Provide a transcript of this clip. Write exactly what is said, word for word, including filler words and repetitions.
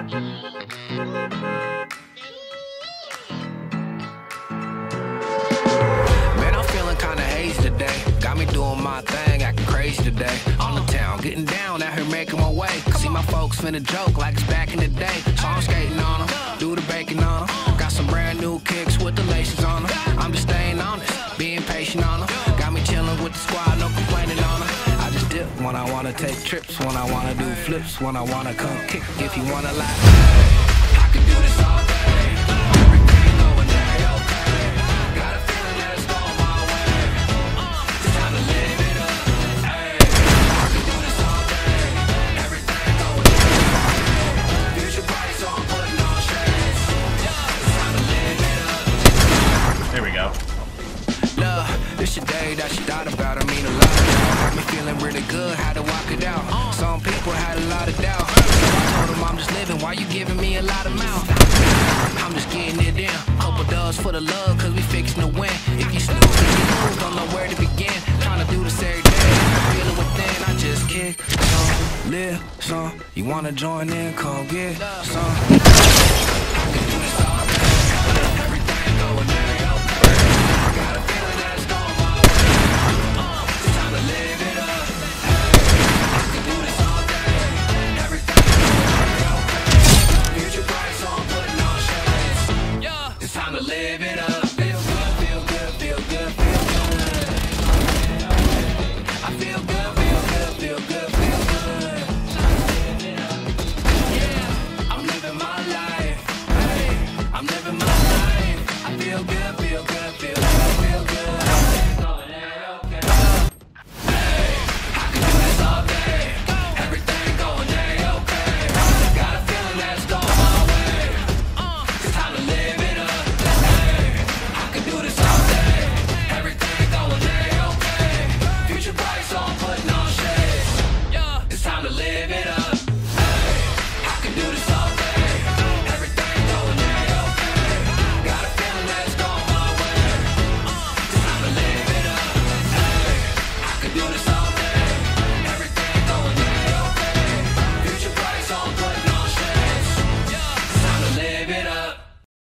Man, I'm feeling kinda hazy today. Got me doing my thing, acting crazy today. On the town, getting down, out here making my way. See my folks finna joke like it's back in the day. So I'm skating on them, do the baking on them. Got some brand new kicks with the laces on them. I'm just staying honest, being patient on them. Got me chilling with the squad, no complaining on them. When I wanna take trips, when I wanna do flips, when I wanna come kick, if you wanna lie, I can do this all day. Everything going day, okay. Got a feeling that it's going my way. It's time to live it up. Hey, I can do this all day. Everything going day. Future party, so I'm putting on shades. It's time to live it up. There we go. Love, this your day that you thought about. I mean a lot. Me feeling really good, had to walk it out. Uh, Some people had a lot of doubt. So I told them I'm just living, why you giving me a lot of mouth? I'm just getting it in. Couple does for the love, cause we fixing to win. If you snooze, if you lose, don't know where to begin. Trying to do this every day, feel it within. I just kick some, live some. You wanna join in, come get some.